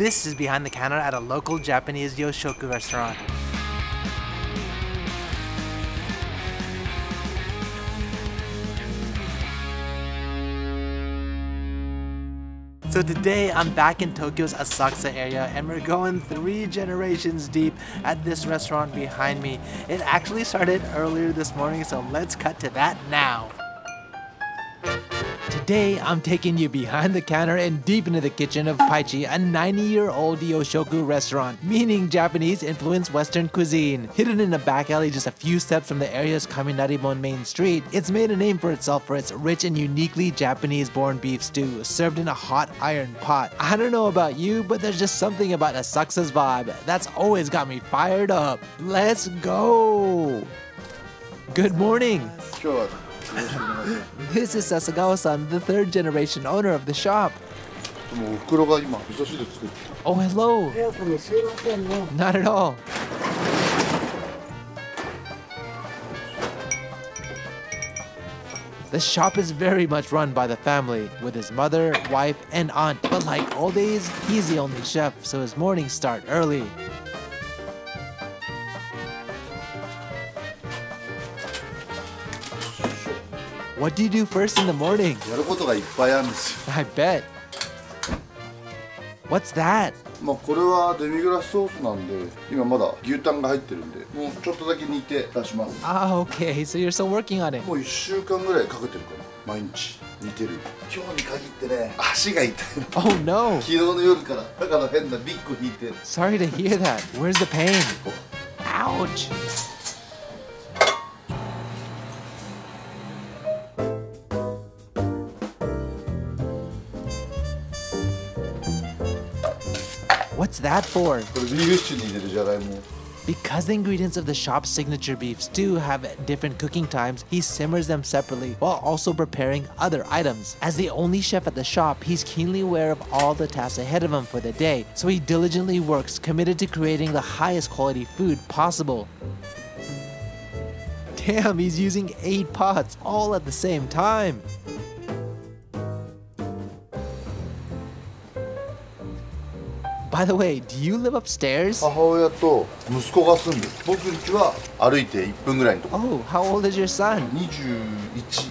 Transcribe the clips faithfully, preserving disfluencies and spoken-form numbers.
This is behind the counter at a local Japanese Yoshoku restaurant. So today I'm back in Tokyo's Asakusa area and we're going three generations deep at this restaurant behind me. It actually started earlier this morning, so let's cut to that now. Today I'm taking you behind the counter and deep into the kitchen of Paichi, a ninety year old Yoshoku restaurant, meaning Japanese influenced Western cuisine. Hidden in a back alley just a few steps from the area's Kaminarimon main street, it's made a name for itself for its rich and uniquely Japanese born beef stew, served in a hot iron pot. I don't know about you, but there's just something about Asakusa's vibe that's always got me fired up. Let's go! Good morning! Sure. This is Sasagawa-san, the third generation owner of the shop. Oh, hello. Not at all. The shop is very much run by the family, with his mother, wife, and aunt. But like all days, he's the only chef, so his mornings start early. What do you do first in the morning? I bet. What's that? Ah, okay, so you're still working on it. Oh no! Sorry to hear that. Where's the pain? Ouch! What's that for? Because the ingredients of the shop's signature beef stew have different cooking times, he simmers them separately while also preparing other items. As the only chef at the shop, he's keenly aware of all the tasks ahead of him for the day, so he diligently works, committed to creating the highest quality food possible. Damn, he's using eight pots all at the same time. By the way, do you live upstairs? Oh, how old is your son?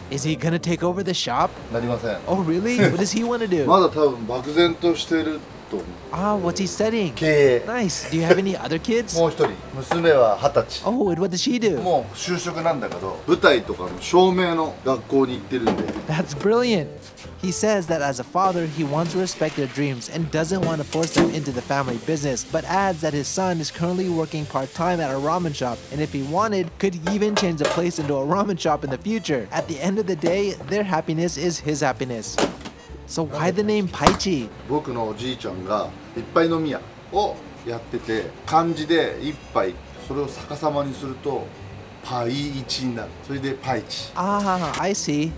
Is he gonna take over the shop? Oh, really? What does he want to do? Ah, what's he studying? Nice. Do you have any other kids? Oh, and what does she do? That's brilliant. He says that as a father, he wants to respect their dreams and doesn't want to force them into the family business, but adds that his son is currently working part-time at a ramen shop, and if he wanted, could even change the place into a ramen shop in the future. At the end of the day, their happiness is his happiness. So why the name Paichi? Ah, I see.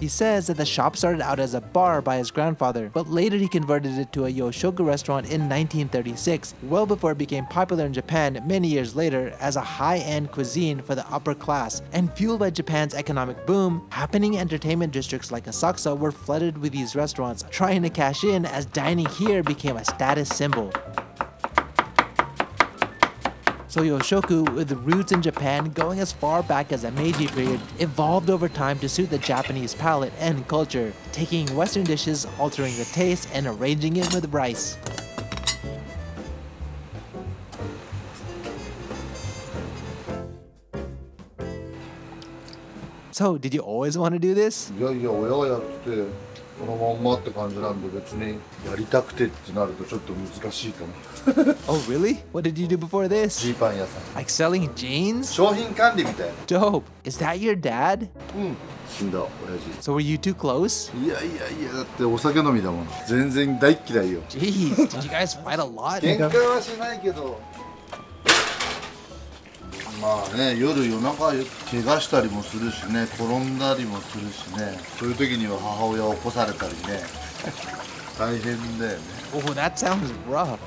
He says that the shop started out as a bar by his grandfather, but later he converted it to a Yoshoku restaurant in nineteen thirty-six, well before it became popular in Japan many years later as a high-end cuisine for the upper class. And fueled by Japan's economic boom, happening entertainment districts like Asakusa were flooded with these restaurants, trying to cash in as dining here became a status symbol. So Yoshoku, with roots in Japan going as far back as the Meiji period, evolved over time to suit the Japanese palate and culture, taking Western dishes, altering the taste, and arranging it with rice. So, did you always want to do this? Oh really? What did you do before this? Like selling jeans? Dope. Is that your dad? So were you too close? Jeez, did you guys fight a lot? Oh, that sounds rough.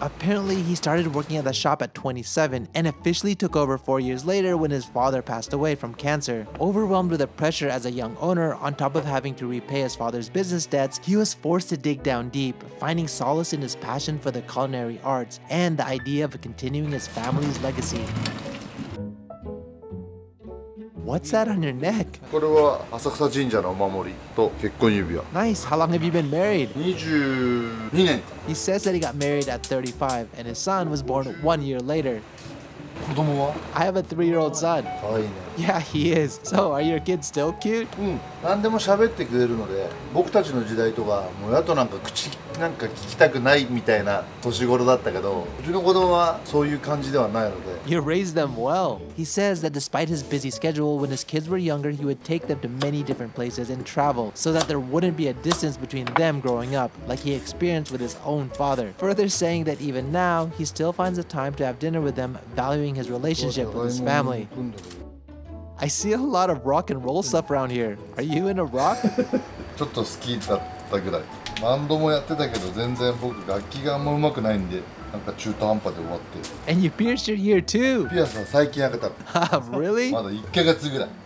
Apparently, he started working at the shop at twenty-seven and officially took over four years later when his father passed away from cancer. Overwhelmed with the pressure as a young owner, on top of having to repay his father's business debts, he was forced to dig down deep, finding solace in his passion for the culinary arts and the idea of continuing his family's legacy. What's that on your neck? Nice. How long have you been married? twenty-two years. He says that he got married at thirty-five and his son was born one year later. I have a three-year-old son. Yeah, he is. So, are your kids still cute? You raised them well. He says that despite his busy schedule, when his kids were younger, he would take them to many different places and travel so that there wouldn't be a distance between them growing up, like he experienced with his own father. Further saying that even now, he still finds the time to have dinner with them, valuing his relationship with his family. I see a lot of rock and roll stuff around here. Are you into rock? And you pierced your ear too? Really?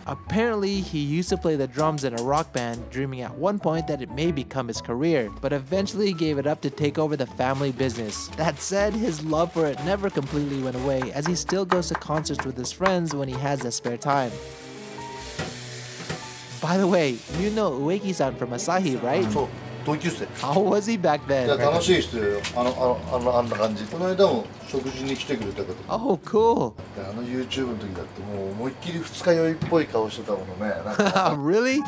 Apparently, he used to play the drums in a rock band, dreaming at one point that it may become his career, but eventually gave it up to take over the family business. That said, his love for it never completely went away, as he still goes to concerts with his friends when he has the spare time. By the way, you know Ueki-san from Asahi, right? How was he back then? Oh, cool. Really?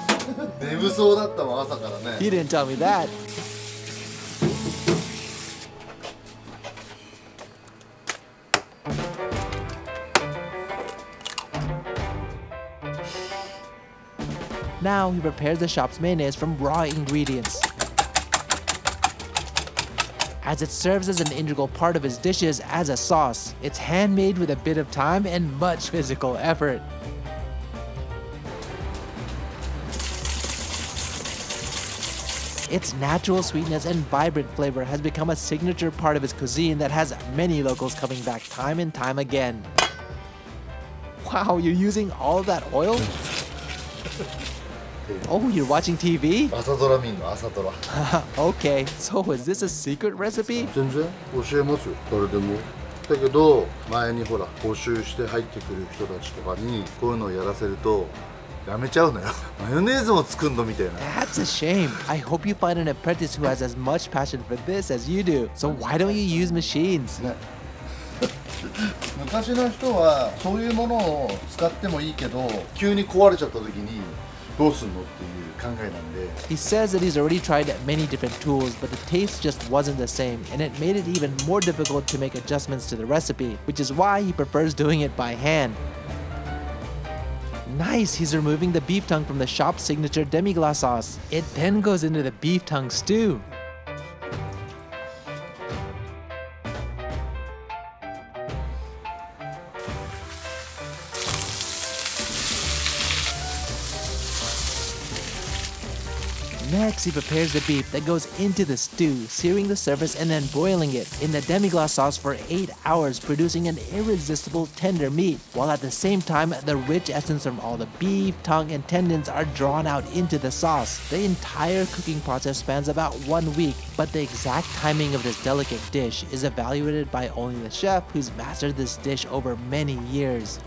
He didn't tell me that. Now he prepares the shop's mayonnaise from raw ingredients, as it serves as an integral part of his dishes as a sauce. It's handmade with a bit of time and much physical effort. Its natural sweetness and vibrant flavor has become a signature part of his cuisine that has many locals coming back time and time again. Wow, you're using all that oil? Oh, you're watching T V? Asa Tora. Asa Tora. Okay, so is this a secret recipe? That's a shame. I hope you find an apprentice who has as much passion for this as you do. So why don't you use machines? He says that he's already tried many different tools, but the taste just wasn't the same, and it made it even more difficult to make adjustments to the recipe, which is why he prefers doing it by hand. Nice, he's removing the beef tongue from the shop's signature demi-glace sauce. It then goes into the beef tongue stew. Next, he prepares the beef that goes into the stew, searing the surface and then boiling it in the demi-glace sauce for eight hours, producing an irresistible tender meat, while at the same time, the rich essence from all the beef, tongue, and tendons are drawn out into the sauce. The entire cooking process spans about one week, but the exact timing of this delicate dish is evaluated by only the chef, who's mastered this dish over many years.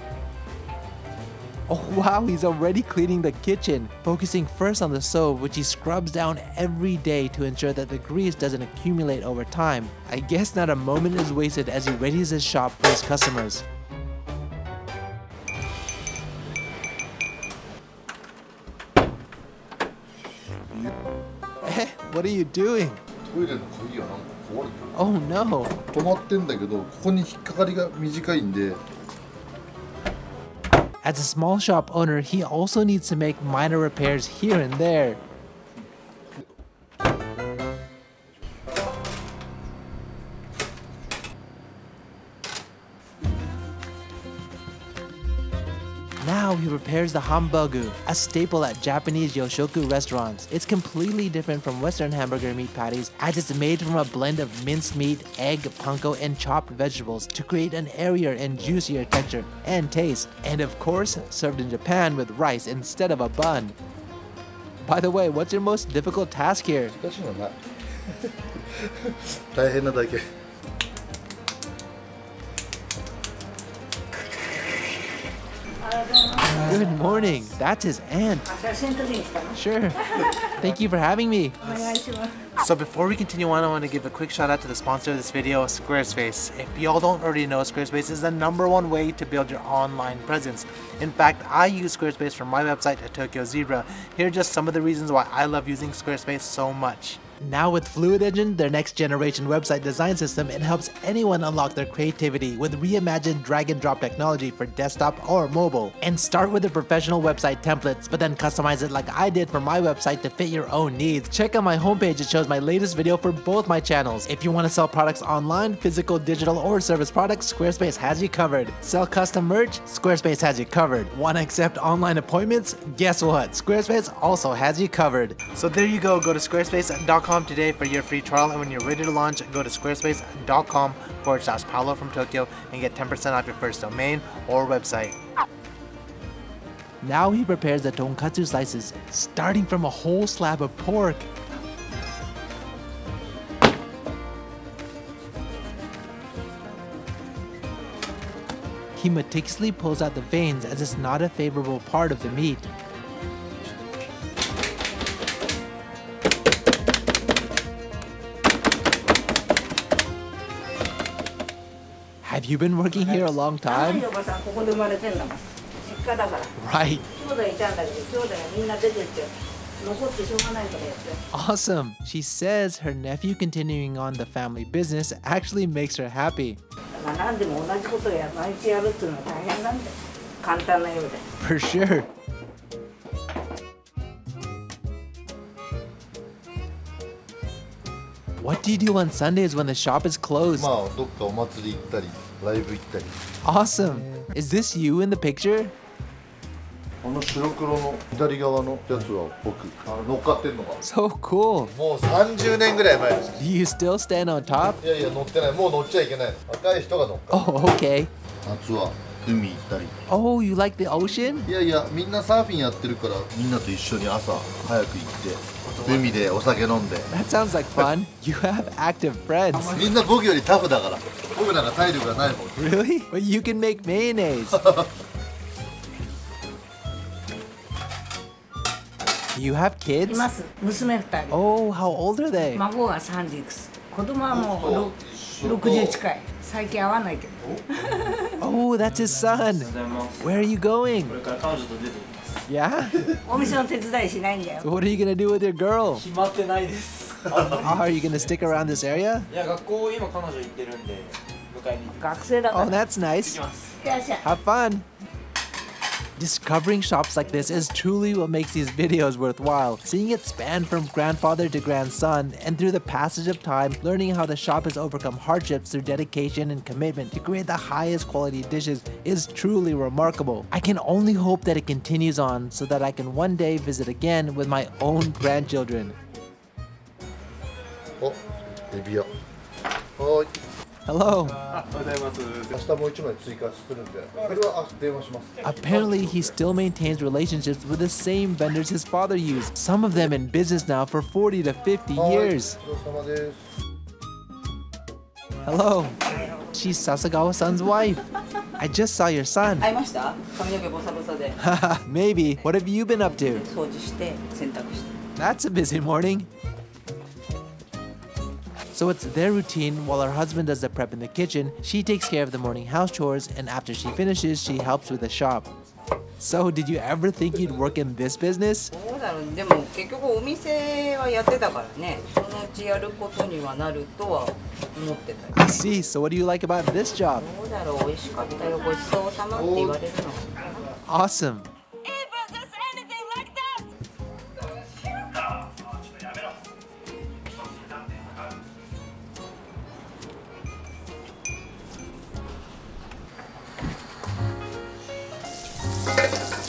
Oh wow, he's already cleaning the kitchen, focusing first on the stove, which he scrubs down every day to ensure that the grease doesn't accumulate over time. I guess not a moment is wasted as he readies his shop for his customers. Eh, what are you doing? Oh no. As a small shop owner, he also needs to make minor repairs here and there. Now now he prepares the hambogu, a staple at Japanese Yoshoku restaurants. It's completely different from Western hamburger meat patties, as it's made from a blend of minced meat, egg, panko, and chopped vegetables to create an airier and juicier texture and taste. And of course, served in Japan with rice instead of a bun. By the way, what's your most difficult task here? Good morning. That's his aunt. Sure. Thank you for having me. So before we continue on, I want to give a quick shout out to the sponsor of this video, Squarespace. If y'all don't already know, Squarespace is the number one way to build your online presence. In fact, I use Squarespace for my website at Tokyo Zebra. Here are just some of the reasons why I love using Squarespace so much. Now with Fluid Engine, their next generation website design system, it helps anyone unlock their creativity with reimagined drag and drop technology for desktop or mobile. And start with the professional website templates, but then customize it like I did for my website to fit your own needs. Check out my homepage, it shows my latest video for both my channels. If you want to sell products online, physical, digital, or service products, Squarespace has you covered. Sell custom merch? Squarespace has you covered. Want to accept online appointments? Guess what? Squarespace also has you covered. So there you go, go to squarespace dot com today for your free trial, and when you're ready to launch, go to squarespace dot com forward slash Paolo from Tokyo and get ten percent off your first domain or website. Now he prepares the tonkatsu slices, starting from a whole slab of pork. He meticulously pulls out the veins, as it's not a favorable part of the meat. Have you been working here a long time? Right. Awesome. She says her nephew continuing on the family business actually makes her happy. For sure. What do you do on Sundays when the shop is closed? Awesome! Is this you in the picture? So cool! Do you still stand on top? Oh, okay. Oh, you like the ocean? That sounds like fun. You have active friends. Really? But you can make mayonnaise. You have kids? Oh, how old are they? Oh, that's his son. Where are you going? Yeah? So what are you going to do with your girl? Are you going to stick around this area? Oh, that's nice. Have fun. Discovering shops like this is truly what makes these videos worthwhile. Seeing it span from grandfather to grandson, and through the passage of time, learning how the shop has overcome hardships through dedication and commitment to create the highest quality dishes is truly remarkable. I can only hope that it continues on so that I can one day visit again with my own grandchildren. Oh, ebi. Oh. Hello. Apparently, he still maintains relationships with the same vendors his father used, some of them in business now for forty to fifty years. Hello. She's Sasagawa-san's wife. I just saw your son. Maybe. What have you been up to? That's a busy morning. So it's their routine. While her husband does the prep in the kitchen, she takes care of the morning house chores, and after she finishes, she helps with the shop. So did you ever think you'd work in this business? I see, so what do you like about this job? Awesome. Thank you.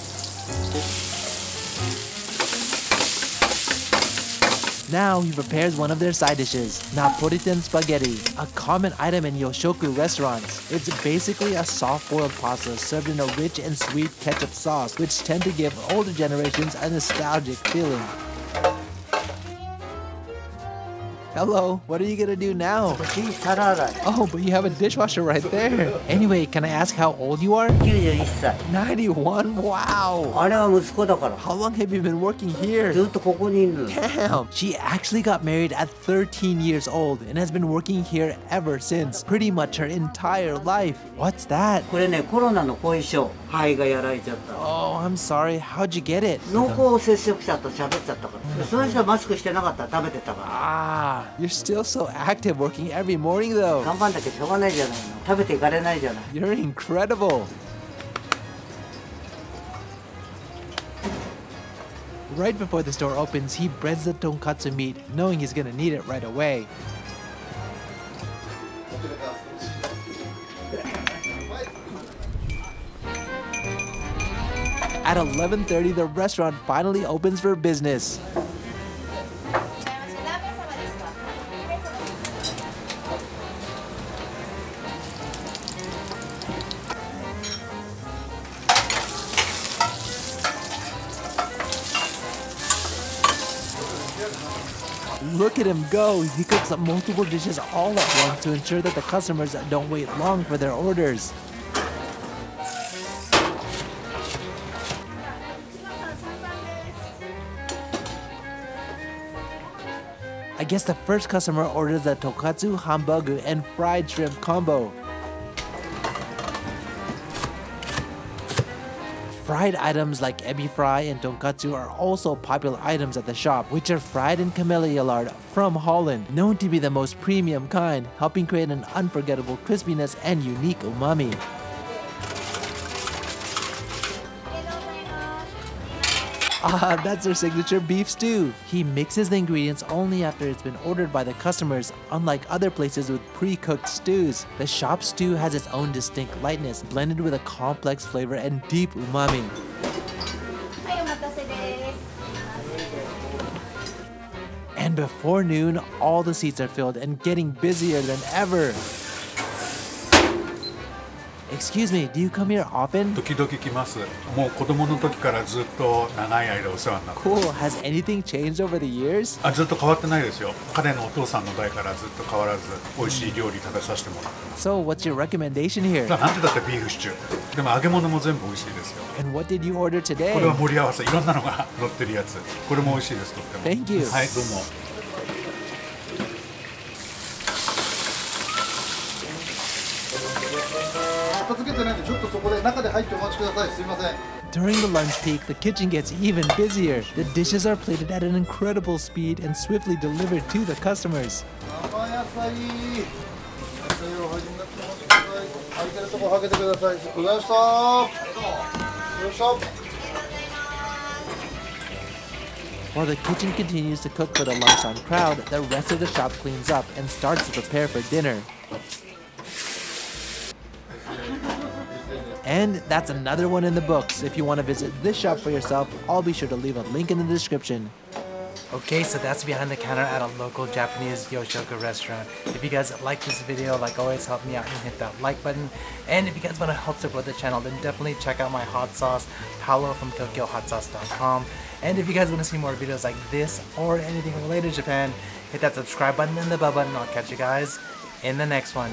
Now he prepares one of their side dishes, Napolitan spaghetti, a common item in Yoshoku restaurants. It's basically a soft-boiled pasta served in a rich and sweet ketchup sauce, which tend to give older generations a nostalgic feeling. Hello, what are you gonna do now? Oh, but you have a dishwasher right there. Anyway, can I ask how old you are? ninety-one? Wow! How long have you been working here? Damn! She actually got married at thirteen years old and has been working here ever since. Pretty much her entire life. What's that? Oh, I'm sorry. How'd you get it? Ah. You're still so active working every morning though. You're incredible. Right before the store opens, he breads the tonkatsu meat, knowing he's gonna need it right away. At eleven thirty, the restaurant finally opens for business. Look at him go! He cooks up multiple dishes all at once to ensure that the customers don't wait long for their orders. I guess the first customer orders a tonkatsu, hambogu, and fried shrimp combo. Fried items like ebi fry and tonkatsu are also popular items at the shop, which are fried in camellia lard from Holland, known to be the most premium kind, helping create an unforgettable crispiness and unique umami. Ah, that's their signature beef stew. He mixes the ingredients only after it's been ordered by the customers, unlike other places with pre-cooked stews. The shop stew has its own distinct lightness, blended with a complex flavor and deep umami. And before noon, all the seats are filled and getting busier than ever. Excuse me, do you come here often? Cool. Has anything changed over the years? So, what's your recommendation here? And what did you order today? Thank you. During the lunch peak, the kitchen gets even busier. The dishes are plated at an incredible speed and swiftly delivered to the customers. While the kitchen continues to cook for the lunchtime crowd, the rest of the shop cleans up and starts to prepare for dinner. And that's another one in the books. If you want to visit this shop for yourself, I'll be sure to leave a link in the description. Okay, so that's behind the counter at a local Japanese Yoshoku restaurant. If you guys like this video, like always, help me out and hit that like button. And if you guys want to help support the channel, then definitely check out my hot sauce, Paolo from Tokyo Hot Sauce dot com. And if you guys want to see more videos like this or anything related to Japan, hit that subscribe button and the bell button. I'll catch you guys in the next one.